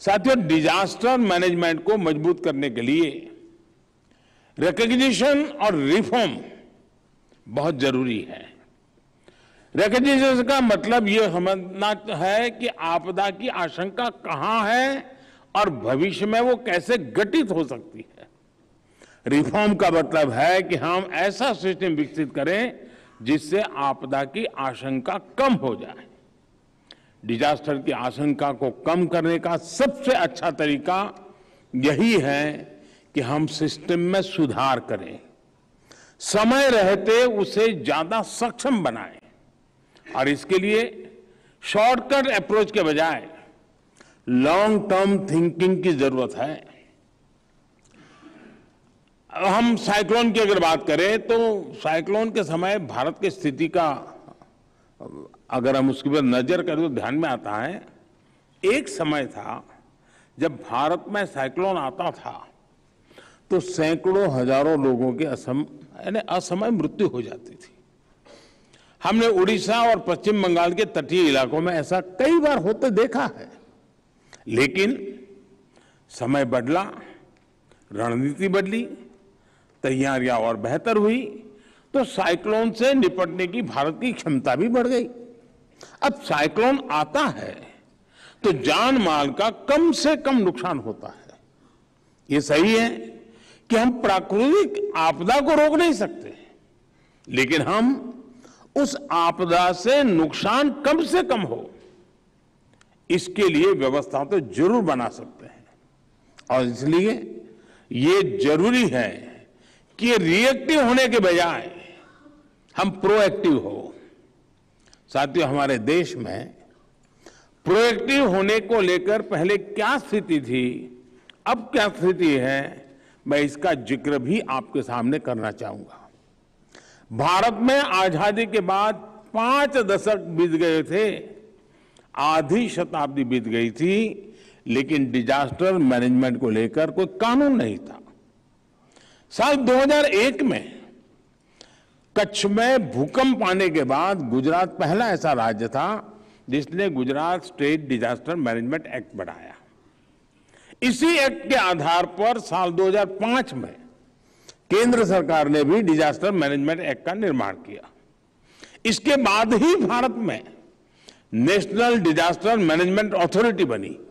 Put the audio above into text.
साथियों, disaster management को मजबूत करने के लिए रिकॉग्निशन और रिफॉर्म बहुत जरूरी है। रिकॉग्निशन का मतलब ये समझना है कि आपदा की आशंका कहाँ है और भविष्य में वो कैसे गठित हो सकती है। रिफॉर्म का मतलब है कि हम ऐसा सिस्टम विकसित करें जिससे आपदा की आशंका कम हो जाए। डिजास्टर की आशंका को कम करने का सबसे अच्छा तरीका यही है कि हम सिस्टम में सुधार करें, समय रहते उसे ज्यादा सक्षम बनाएं और इसके लिए शॉर्टकट अप्रोच के बजाय लॉन्ग टर्म थिंकिंग की जरूरत है। हम साइक्लोन की अगर बात करें तो साइक्लोन के समय भारत की स्थिति का अगर हम उसके पर नजर करें तो ध्यान में आता है, एक समय था जब भारत में साइक्लोन आता था तो सैकड़ों हजारों लोगों की असमय मृत्यु हो जाती थी। हमने उड़ीसा और पश्चिम बंगाल के तटीय इलाकों में ऐसा कई बार होते देखा है, लेकिन समय बदला, रणनीति बदली, तैयारियां और बेहतर हुई तो साइक्लोन से निपटने की भारत की क्षमता भी बढ़ गई। अब साइक्लोन आता है तो जान माल का कम से कम नुकसान होता है। ये सही है कि हम प्राकृतिक आपदा को रोक नहीं सकते, लेकिन हम उस आपदा से नुकसान कम से कम हो इसके लिए व्यवस्था तो जरूर बना सकते हैं। और इसलिए ये जरूरी है कि रिएक्टिव होने के बजाय हम प्रोएक्टिव हो। साथियों, हमारे देश में प्रोएक्टिव होने को लेकर पहले क्या स्थिति थी, अब क्या स्थिति है, मैं इसका जिक्र भी आपके सामने करना चाहूंगा। भारत में आजादी के बाद 5 दशक बीत गए थे, आधी शताब्दी बीत गई थी, लेकिन डिजास्टर मैनेजमेंट को लेकर कोई कानून नहीं था। साल 2001 में कच्छ में भूकंप आने के बाद गुजरात पहला ऐसा राज्य था जिसने Gujarat state disaster management act बनाया। इसी एक्ट के आधार पर साल 2005 में केंद्र सरकार ने भी डिजास्टर मैनेजमेंट एक्ट का निर्माण किया। इसके बाद ही भारत में नेशनल डिजास्टर मैनेजमेंट अथॉरिटी बनी।